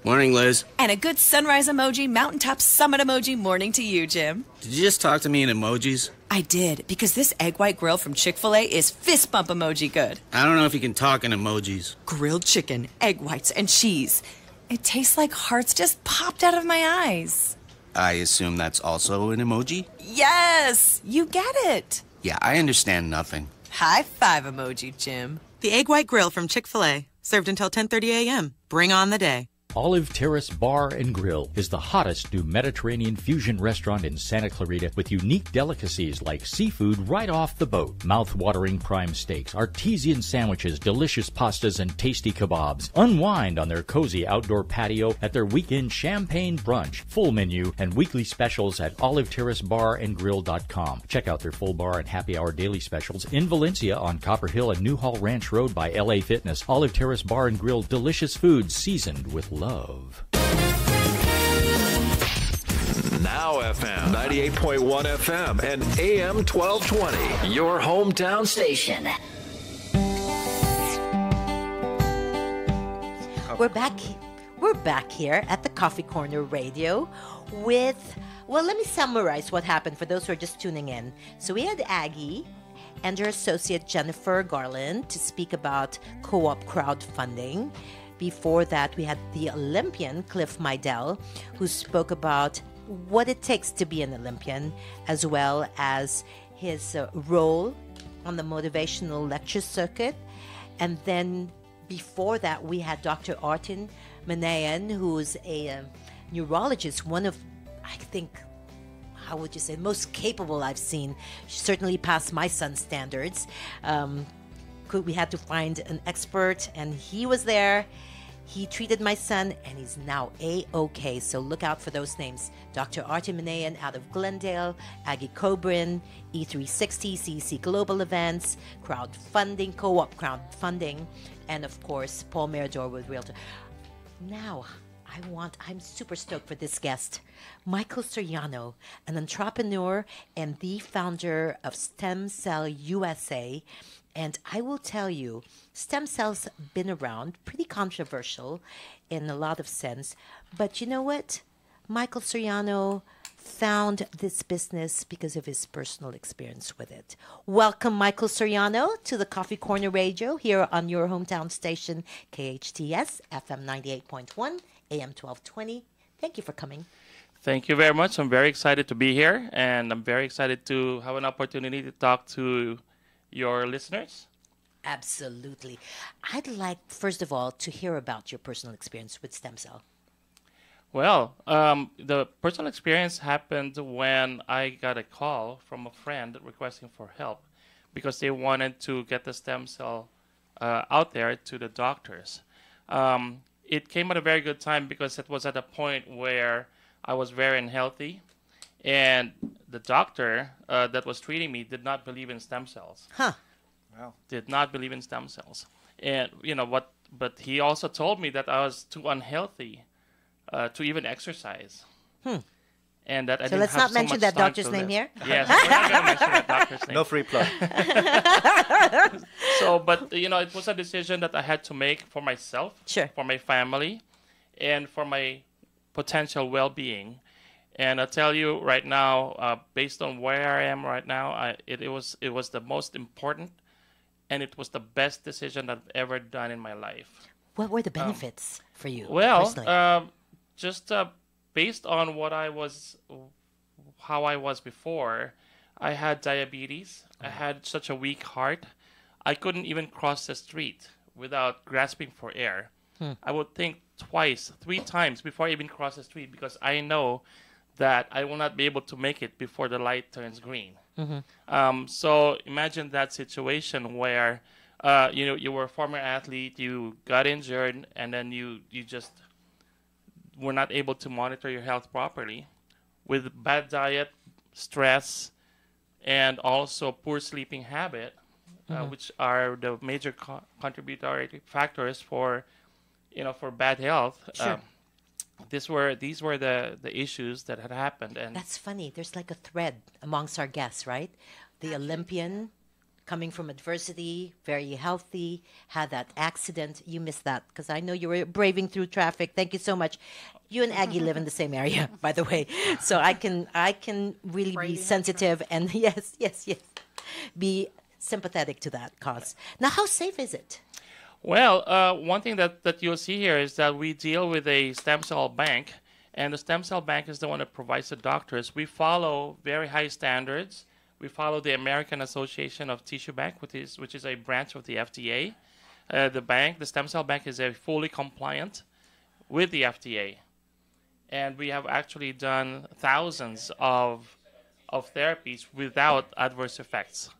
Morning, Liz. And a good sunrise emoji, mountaintop summit emoji morning to you, Jim. Did you just talk to me in emojis? I did, because this egg white grill from Chick-fil-A is fist bump emoji good. I don't know if you can talk in emojis. Grilled chicken, egg whites, and cheese. It tastes like hearts just popped out of my eyes. I assume that's also an emoji? Yes! You get it! Yeah, I understand nothing. High five emoji, Jim. The Egg White Grill from Chick-fil-A. Served until ten thirty a m Bring on the day. Olive Terrace Bar and Grill is the hottest new Mediterranean fusion restaurant in Santa Clarita with unique delicacies like seafood right off the boat, mouth-watering prime steaks, artesian sandwiches, delicious pastas, and tasty kebabs. Unwind on their cozy outdoor patio at their weekend champagne brunch, full menu, and weekly specials at olive terrace bar and grill dot com. Check out their full bar and happy hour daily specials in Valencia on Copper Hill and Newhall Ranch Road by L A Fitness. Olive Terrace Bar and Grill, delicious food seasoned with love. Now F M, ninety-eight point one F M and A M twelve twenty, your hometown station. We're back. We're back here at the Coffee Corner Radio with, well, let me summarize what happened for those who are just tuning in. So we had Aggie and her associate Jennifer Garland to speak about co-op crowdfunding. Before that, we had the Olympian, Cliff Meidl, who spoke about what it takes to be an Olympian, as well as his uh, role on the motivational lecture circuit. And then before that, we had Doctor Artin Manayan, who's a uh, neurologist, one of, I think, how would you say, most capable I've seen. She certainly passed my son's standards. Um, we had to find an expert, and he was there. He treated my son, and he's now A-OK, so look out for those names. Doctor Artin Manayan out of Glendale, Aggie Cobrin, E three sixty, C E C Global Events, Crowdfunding, Co-op Crowdfunding, and of course, Paul Mirador with Realtor. Now, I want, I'm super stoked for this guest, Michael Soriano, an entrepreneur and the founder of Stem Cell U S A. And I will tell you, stem cells have been around, pretty controversial in a lot of sense. But you know what? Michael Soriano found this business because of his personal experience with it. Welcome, Michael Soriano, to the Coffee Corner Radio here on your hometown station, K H T S, F M ninety-eight point one, A M twelve twenty. Thank you for coming. Thank you very much. I'm very excited to be here, and I'm very excited to have an opportunity to talk to your listeners? Absolutely. I'd like, first of all, to hear about your personal experience with stem cell. Well, um, the personal experience happened when I got a call from a friend requesting for help because they wanted to get the stem cell uh, out there to the doctors. Um, it came at a very good time because it was at a point where I was very unhealthy. And the doctor uh, that was treating me did not believe in stem cells. Huh. Wow. Did not believe in stem cells. And, you know, what? But he also told me that I was too unhealthy uh, to even exercise. Hmm. And that I so didn't have so much time to live. So let's not mention that doctor's name here? Yes, we're not going to mention that doctor's name. No free plug. So, but, you know, it was a decision that I had to make for myself, sure, for my family, and for my potential well-being. And I tell you right now, uh, based on where I am right now, I, it, it was it was the most important, and it was the best decision I've ever done in my life. What were the benefits um, for you? Well, uh, just uh, based on what I was, how I was before, I had diabetes. Oh. I had such a weak heart. I couldn't even cross the street without grasping for air. Hmm. I would think twice, three times before I even cross the street because I know that I will not be able to make it before the light turns green. Mm-hmm. Um, so imagine that situation where, uh, you know, you were a former athlete, you got injured, and then you, you just were not able to monitor your health properly with bad diet, stress, and also poor sleeping habit, mm-hmm. uh, which are the major co- contributory factors for, you know, for bad health. Sure. Um, These were these were the, the issues that had happened. And that's funny. There's like a thread amongst our guests, right? The Olympian coming from adversity, very healthy, had that accident. You missed that because I know you were braving through traffic. Thank you so much. You and Aggie live in the same area, by the way. So I can I can really braving be sensitive and yes, yes, yes, be sympathetic to that cause. Now, how safe is it? Well, uh, one thing that, that you'll see here is that we deal with a stem cell bank, and the stem cell bank is the one that provides the doctors. We follow very high standards. We follow the American Association of Tissue Bank, which is, which is a branch of the F D A. Uh, the bank, the stem cell bank, is a fully compliant with the F D A. And we have actually done thousands of, of therapies without adverse effects.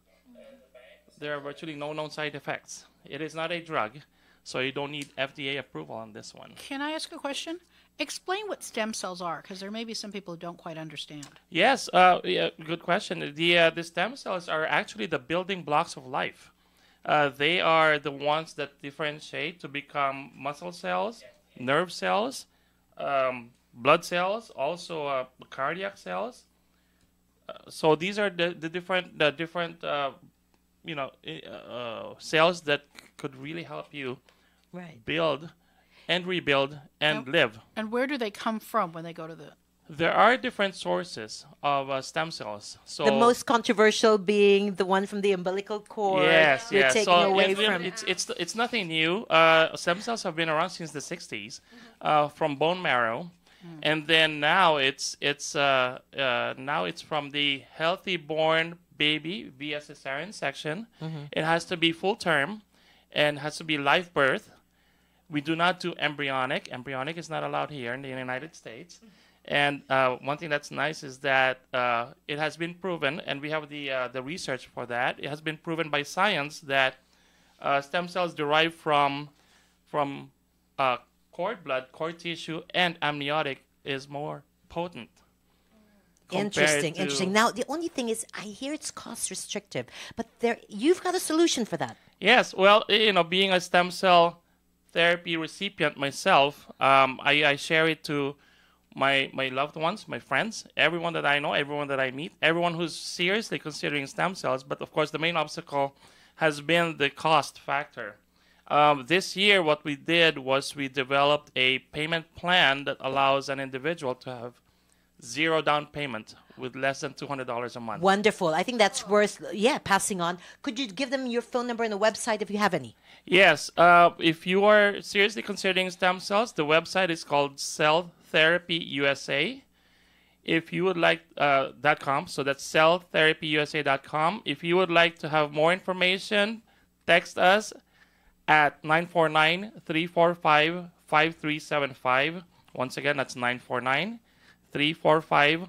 There are virtually no known side effects. It is not a drug, so you don't need F D A approval on this one. Can I ask a question? Explain what stem cells are, because there may be some people who don't quite understand. Yes, uh, yeah, good question. The, uh, the stem cells are actually the building blocks of life. Uh, they are the ones that differentiate to become muscle cells, nerve cells, um, blood cells, also uh, cardiac cells. Uh, so these are the, the different... The different uh, you know, uh, cells that could really help you right. build and rebuild and, and live. And where do they come from when they go to the... There are different sources of uh, stem cells. So the most controversial being the one from the umbilical cord. Yes, You're yes. Taking so away it, from... it's, it's, it's nothing new. Uh, stem cells have been around since the sixties uh, from bone marrow. Mm. And then now it's, it's, uh, uh, now it's from the healthy born baby via cesarean section. Mm-hmm. It has to be full term and has to be live birth. We do not do embryonic. Embryonic is not allowed here in the United States. And uh, one thing that's nice is that uh, it has been proven, and we have the, uh, the research for that. It has been proven by science that uh, stem cells derive from, from uh, cord blood, cord tissue, and amniotic is more potent. Interesting, interesting. Now, the only thing is, I hear it's cost restrictive, but there you've got a solution for that. Yes, well, you know, being a stem cell therapy recipient myself, um, I, I share it to my my loved ones, my friends, everyone that I know, everyone that I meet, everyone who's seriously considering stem cells. But of course, the main obstacle has been the cost factor. Um, this year, what we did was we developed a payment plan that allows an individual to have zero down payment with less than two hundred dollars a month. Wonderful. I think that's worth, yeah, passing on. Could you give them your phone number and the website if you have any? Yes. Uh, if you are seriously considering stem cells, the website is called Cell Therapy U S A. If you would like, uh, .com, so that's Cell Therapy U S A dot com. If you would like to have more information, text us at nine four nine, three four five, five three seven five. Once again, that's nine four nine, three four five,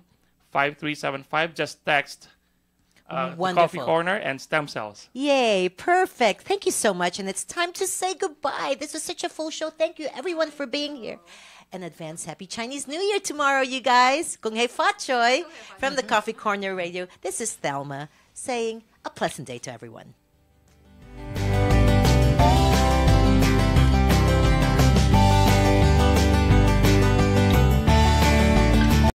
five three seven five. Just text uh, Coffee Corner and stem cells. Yay, perfect. Thank you so much. And it's time to say goodbye. This is such a full show. Thank you, everyone, for being here. And advance Happy Chinese New Year tomorrow, you guys. Kung Hei Fat Choy from the Coffee Corner Radio. This is Thelma saying a pleasant day to everyone.